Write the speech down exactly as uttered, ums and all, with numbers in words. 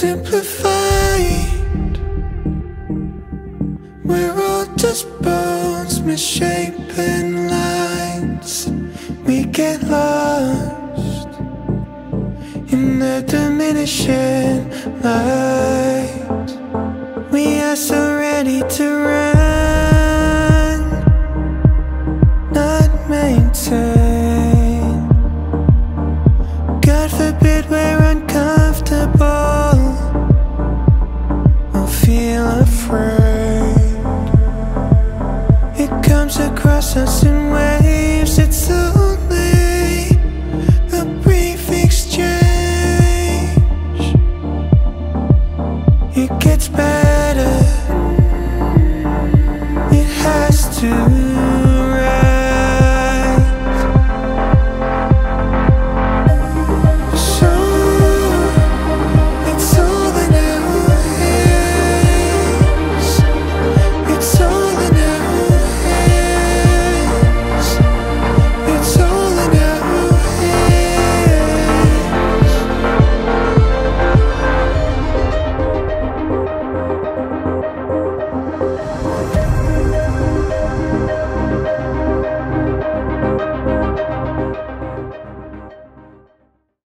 simplified. We're all just bones, misshapen lines. We get lost in the diminishing light. We are so ready to run, not maintain. It comes across us in waves. It's only a brief exchange. It gets better. It has to.